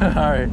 All right.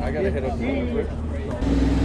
I gotta hit up.